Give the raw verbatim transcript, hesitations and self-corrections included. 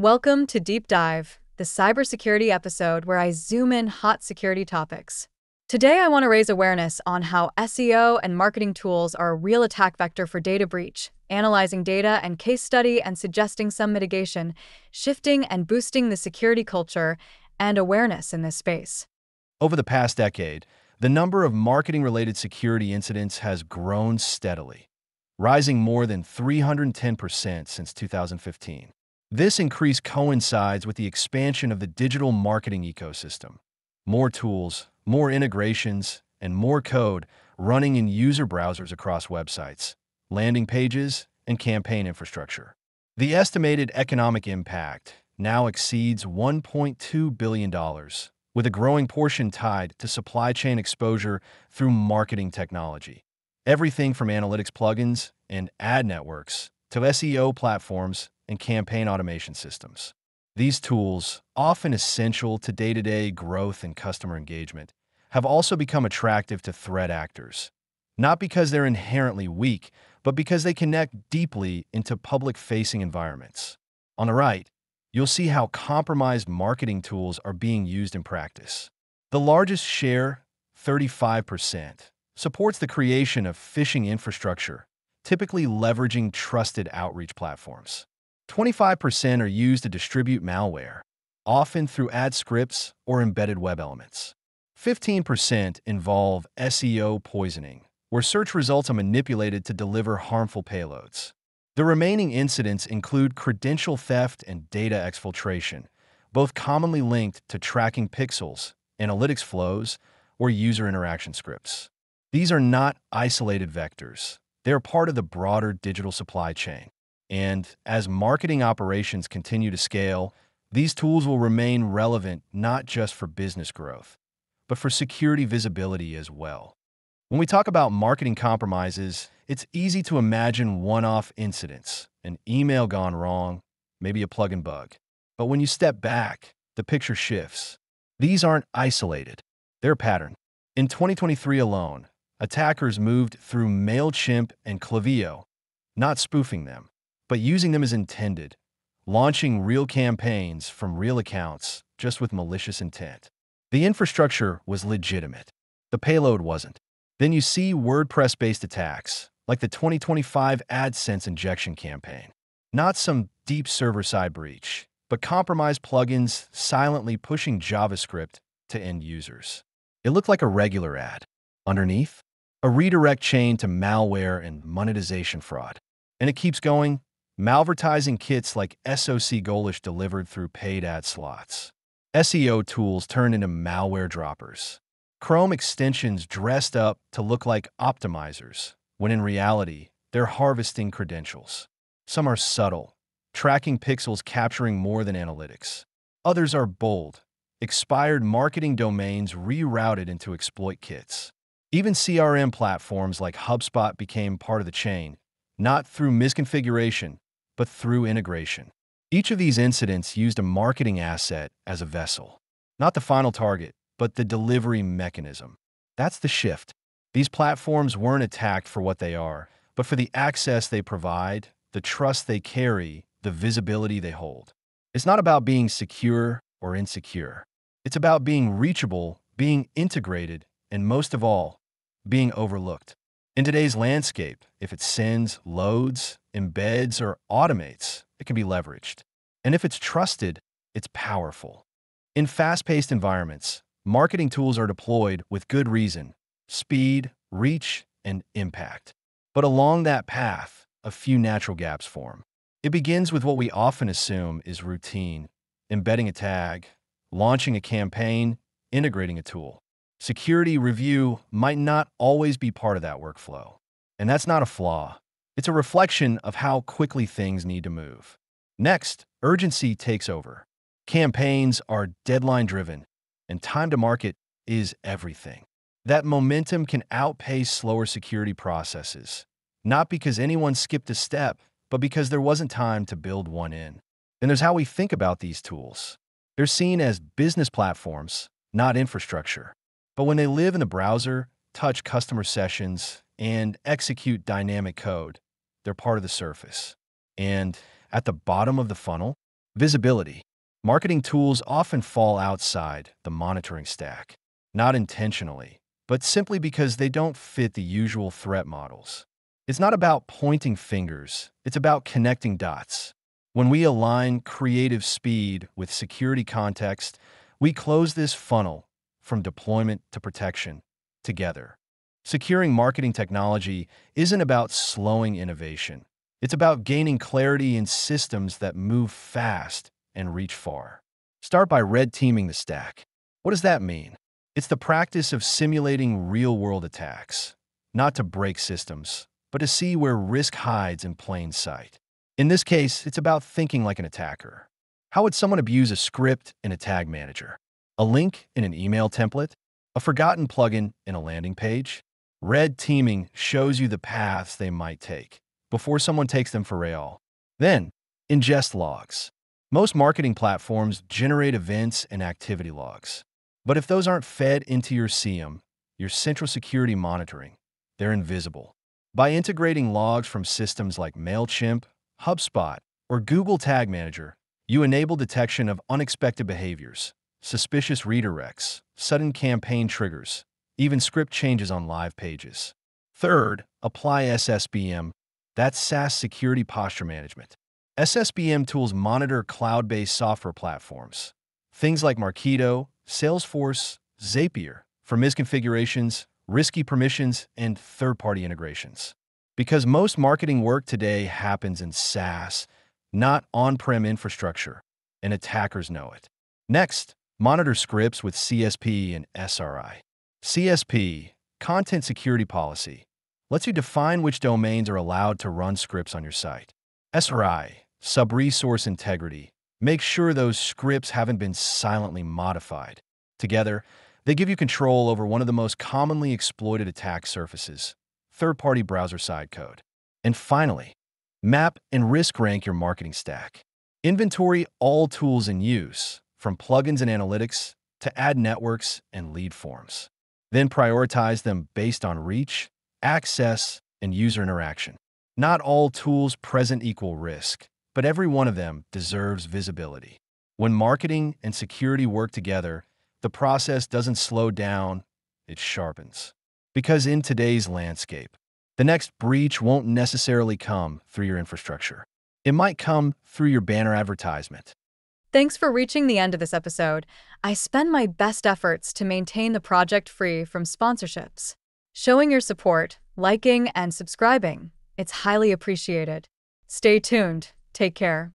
Welcome to Deep Dive, the cybersecurity episode where I zoom in hot security topics. Today I want to raise awareness on how S E O and marketing tools are a real attack vector for data breach, analyzing data and case study and suggesting some mitigation, shifting and boosting the security culture and awareness in this space. Over the past decade, the number of marketing-related security incidents has grown steadily, rising more than three hundred ten percent since two thousand fifteen. This increase coincides with the expansion of the digital marketing ecosystem. More tools, more integrations, and more code running in user browsers across websites, landing pages, and campaign infrastructure. The estimated economic impact now exceeds one point two billion dollars, with a growing portion tied to supply chain exposure through marketing technology. Everything from analytics plugins and ad networks to S E O platforms and campaign automation systems. These tools, often essential to day-to-day growth and customer engagement, have also become attractive to threat actors, not because they're inherently weak, but because they connect deeply into public-facing environments. On the right, you'll see how compromised marketing tools are being used in practice. The largest share, thirty-five percent, supports the creation of phishing infrastructure, typically leveraging trusted outreach platforms. twenty-five percent are used to distribute malware, often through ad scripts or embedded web elements. fifteen percent involve S E O poisoning, where search results are manipulated to deliver harmful payloads. The remaining incidents include credential theft and data exfiltration, both commonly linked to tracking pixels, analytics flows, or user interaction scripts. These are not isolated vectors. They are part of the broader digital supply chain. And as marketing operations continue to scale, these tools will remain relevant not just for business growth, but for security visibility as well. When we talk about marketing compromises, it's easy to imagine one-off incidents, an email gone wrong, maybe a plugin bug. But when you step back, the picture shifts. These aren't isolated. They're a pattern. In twenty twenty-three alone, attackers moved through MailChimp and Klaviyo, not spoofing them, but using them as intended, launching real campaigns from real accounts just with malicious intent. The infrastructure was legitimate. The payload wasn't. Then you see WordPress-based attacks, like the twenty twenty-five AdSense injection campaign. Not some deep server-side breach, but compromised plugins silently pushing JavaScript to end users. It looked like a regular ad. Underneath, a redirect chain to malware and monetization fraud. And it keeps going. Malvertising kits like S O C Golish delivered through paid ad slots. S E O tools turned into malware droppers. Chrome extensions dressed up to look like optimizers, when in reality, they're harvesting credentials. Some are subtle, tracking pixels capturing more than analytics. Others are bold, expired marketing domains rerouted into exploit kits. Even C R M platforms like HubSpot became part of the chain, not through misconfiguration, but through integration. Each of these incidents used a marketing asset as a vessel, not the final target, but the delivery mechanism. That's the shift. These platforms weren't attacked for what they are, but for the access they provide, the trust they carry, the visibility they hold. It's not about being secure or insecure. It's about being reachable, being integrated, and most of all, being overlooked. In today's landscape, if it sends, loads, embeds, or automates, it can be leveraged. And if it's trusted, it's powerful. In fast-paced environments, marketing tools are deployed with good reason, speed, reach, and impact. But along that path, a few natural gaps form. It begins with what we often assume is routine: embedding a tag, launching a campaign, integrating a tool. Security review might not always be part of that workflow. And that's not a flaw. It's a reflection of how quickly things need to move. Next, urgency takes over. Campaigns are deadline-driven, and time to market is everything. That momentum can outpace slower security processes, not because anyone skipped a step, but because there wasn't time to build one in. And there's how we think about these tools. They're seen as business platforms, not infrastructure. But when they live in the browser, touch customer sessions, and execute dynamic code, they're part of the surface. And at the bottom of the funnel, Visibility. Marketing tools often fall outside the monitoring stack, not intentionally, but simply because they don't fit the usual threat models. It's not about pointing fingers, it's about connecting dots. When we align creative speed with security context, we close this funnel from deployment to protection together. Securing marketing technology isn't about slowing innovation. It's about gaining clarity in systems that move fast and reach far. Start by red teaming the stack. What does that mean? It's the practice of simulating real-world attacks, not to break systems, but to see where risk hides in plain sight. In this case, it's about thinking like an attacker. How would someone abuse a script in a tag manager? A link in an email template? A forgotten plugin in a landing page? Red teaming shows you the paths they might take before someone takes them for real. Then, ingest logs. Most marketing platforms generate events and activity logs. But if those aren't fed into your S I E M, your central security monitoring, they're invisible. By integrating logs from systems like MailChimp, HubSpot, or Google Tag Manager, you enable detection of unexpected behaviors, suspicious redirects, sudden campaign triggers, even script changes on live pages. Third, apply S S B M. That's SaaS security posture management. S S B M tools monitor cloud-based software platforms. Things like Marketo, Salesforce, Zapier for misconfigurations, risky permissions, and third-party integrations. Because most marketing work today happens in SaaS, not on-prem infrastructure, and attackers know it. Next, monitor scripts with C S P and S R I. C S P, Content Security Policy, lets you define which domains are allowed to run scripts on your site. S R I, Sub-Resource Integrity, makes sure those scripts haven't been silently modified. Together, they give you control over one of the most commonly exploited attack surfaces, third-party browser side code. And finally, map and risk rank your marketing stack. Inventory all tools in use, from plugins and analytics to ad networks and lead forms. Then prioritize them based on reach, access, and user interaction. Not all tools present equal risk, but every one of them deserves visibility. When marketing and security work together, the process doesn't slow down, it sharpens. Because in today's landscape, the next breach won't necessarily come through your infrastructure. It might come through your banner advertisement. Thanks for reaching the end of this episode. I spend my best efforts to maintain the project free from sponsorships. Showing your support, liking, and subscribing, it's highly appreciated. Stay tuned. Take care.